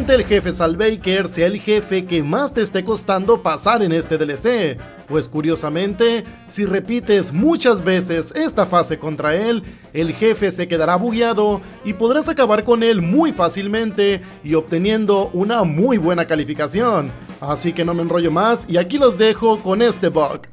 Posiblemente el jefe Saltbaker sea el jefe que más te esté costando pasar en este DLC, pues curiosamente, si repites muchas veces esta fase contra él, el jefe se quedará bugueado y podrás acabar con él muy fácilmente y obteniendo una muy buena calificación. Así que no me enrollo más y aquí los dejo con este bug.